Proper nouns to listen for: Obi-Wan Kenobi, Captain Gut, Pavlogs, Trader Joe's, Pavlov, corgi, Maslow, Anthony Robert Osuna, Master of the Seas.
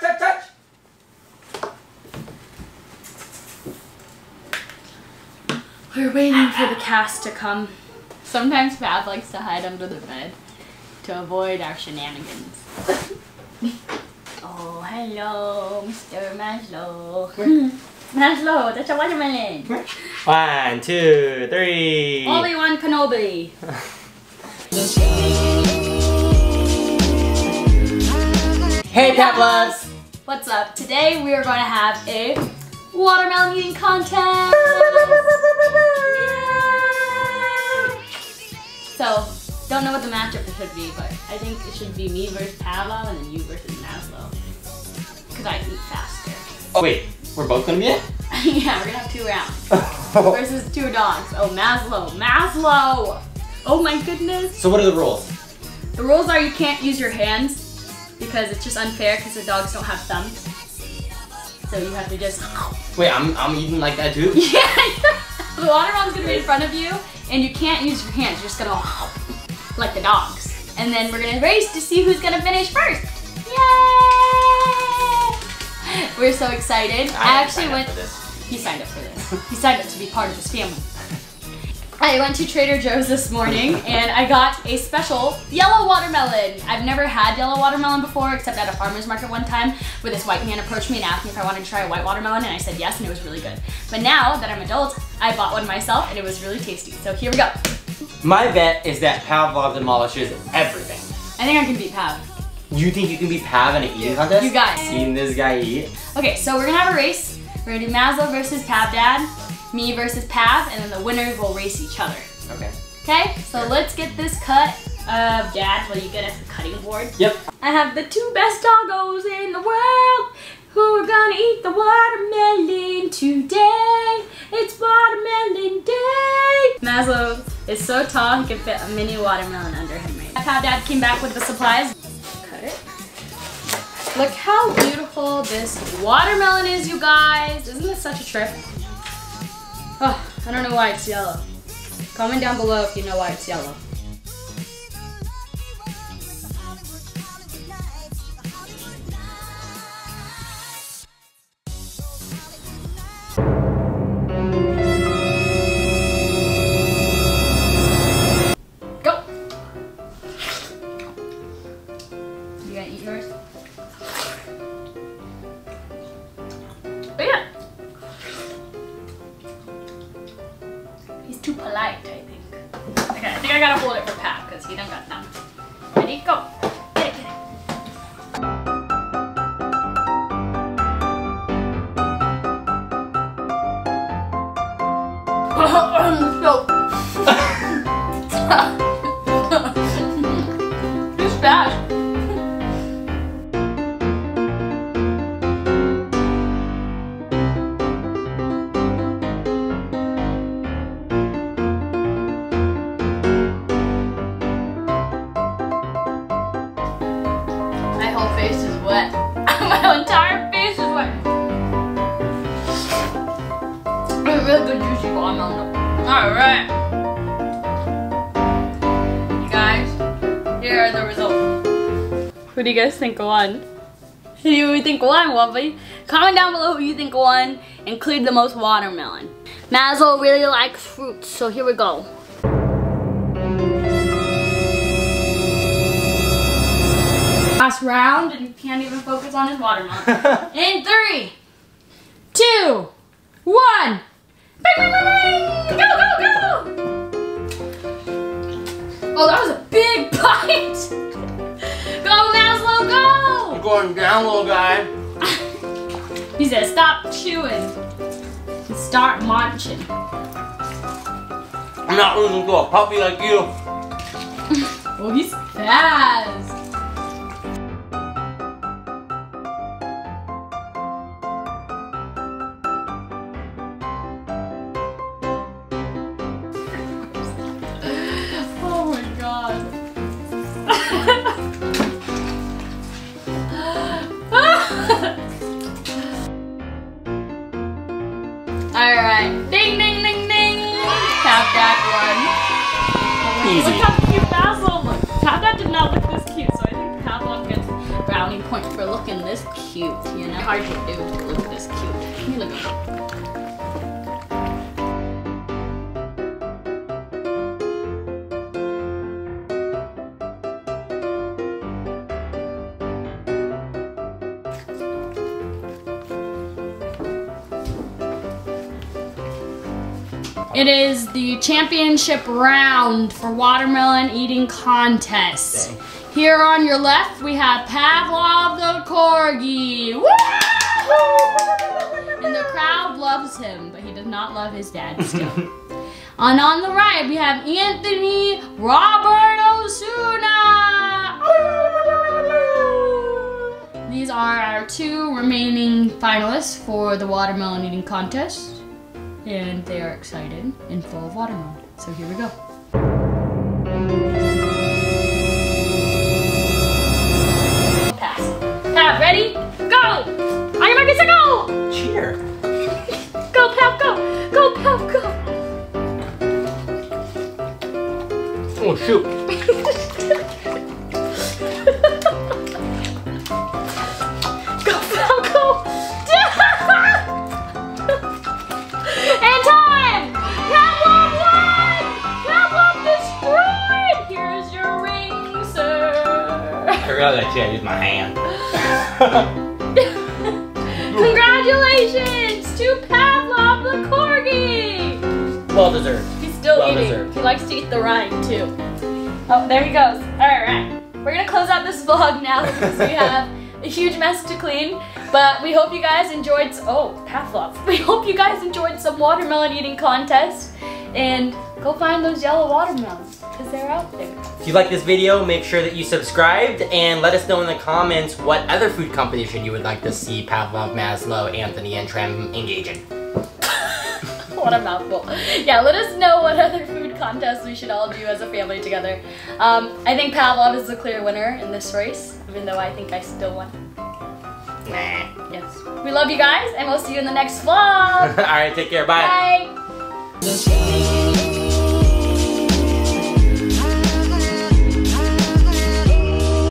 touch. We're waiting for the cast to come. Sometimes Pav likes to hide under the bed to avoid our shenanigans. Oh, hello, Mr. Maslow. Maslow, that's a watermelon. 1, 2, 3. Obi-Wan Kenobi. Hey Pavlogs! What's up? Today we are going to have a watermelon eating contest! So, don't know what the matchup should be, but I think it should be me versus Pavlov and then you versus Maslow. Because I eat faster. Oh wait, we're both going to be it? Yeah, we're going to have 2 rounds. Versus 2 dogs. Oh, Maslow. Maslow! Oh my goodness! So what are the rules? The rules are you can't use your hands. Because it's just unfair because the dogs don't have thumbs. So you have to just... Wait, I'm eating like that too? Yeah! The watermelon's gonna be in front of you and you can't use your hands. You're just gonna like the dogs. And then we're gonna race to see who's gonna finish first! Yay! We're so excited. I actually went... He signed up for this. He signed up to be part of this family. I went to Trader Joe's this morning and I got a special yellow watermelon. I've never had yellow watermelon before except at a farmer's market one time where this white man approached me and asked me if I wanted to try a white watermelon and I said yes and it was really good. But now that I'm an adult, I bought one myself and it was really tasty. So here we go. My bet is that Pavlov demolishes everything. I think I can beat Pav. You think you can beat Pav in an eating contest? You guys. Seen this guy eat? Okay, so we're gonna have a race. We're gonna do Maslow versus Pav Dad. Me versus Pav, and then the winners will race each other. Okay. Okay? So yeah. Let's get this cut of Dad's while you get us the cutting board. Yep. I have the 2 best doggos in the world who are gonna eat the watermelon today. It's watermelon day. Maslow is so tall he can fit a mini watermelon under him right now. Pav Dad came back with the supplies. Cut it. Look how beautiful this watermelon is, you guys. Isn't this such a trip? Oh, I don't know why it's yellow. Comment down below if you know why it's yellow. Go! You gonna eat yours? Too polite, I think. Okay, I think I gotta hold it for Pat because he don't got them. Ready? Go. Get it, get it. It's bad. My entire face is wet. It's a really good juicy watermelon. Alright. You guys, here are the results. Who do you guys think won? Who do you think won, Wobbly? Comment down below who you think won, include the most watermelon. Maslow really likes fruits, so here we go. Last round and he can't even focus on his watermelon. In 3, 2, 1. Bing, bing, bing, bing. Go, go, go! Oh, that was a big bite! Go, Maslow, go! I'm going down, little guy. He said, stop chewing and start munching. I'm not losing to a puppy like you. Oh, he's fast. Alright. Ding, ding, ding, ding! Tap that one. Easy. Look how cute Maslow looks. Tap that did not look this cute. cute, you know? Hard to do to look this cute. Let me look at it. It is the championship round for watermelon eating contest. Dang. Here on your left, we have Pavlov the corgi. Woo! And the crowd loves him, but he does not love his dad still. And on the right, we have Anthony Robert Osuna. These are our two remaining finalists for the watermelon eating contest. And they are excited and full of watermelon. So here we go. Pass. Pat, ready? Go! I'm ready to go! Cheer. Go, Pat, go! Go, Pat, go! Oh, shoot. Go, Pat, go! I realized I used my hand. Congratulations to Pavlov the corgi! Well deserved. He's still eating. He likes to eat the rind too. Oh, there he goes. Alright. We're gonna close out this vlog now because we have a huge mess to clean. But we hope you guys enjoyed Pavlov. We hope you guys enjoyed some watermelon eating contest. And go find those yellow watermelons, because they're out there. If you like this video, make sure that you subscribed and let us know in the comments what other food competition you would like to see Pavlov, Maslow, Anthony, and Tram engage in. What a mouthful. Yeah, let us know what other food contests we should all do as a family together. I think Pavlov is the clear winner in this race, even though I think I still won. Nah. Yes. We love you guys, and we'll see you in the next vlog. Alright, take care. Bye. Bye.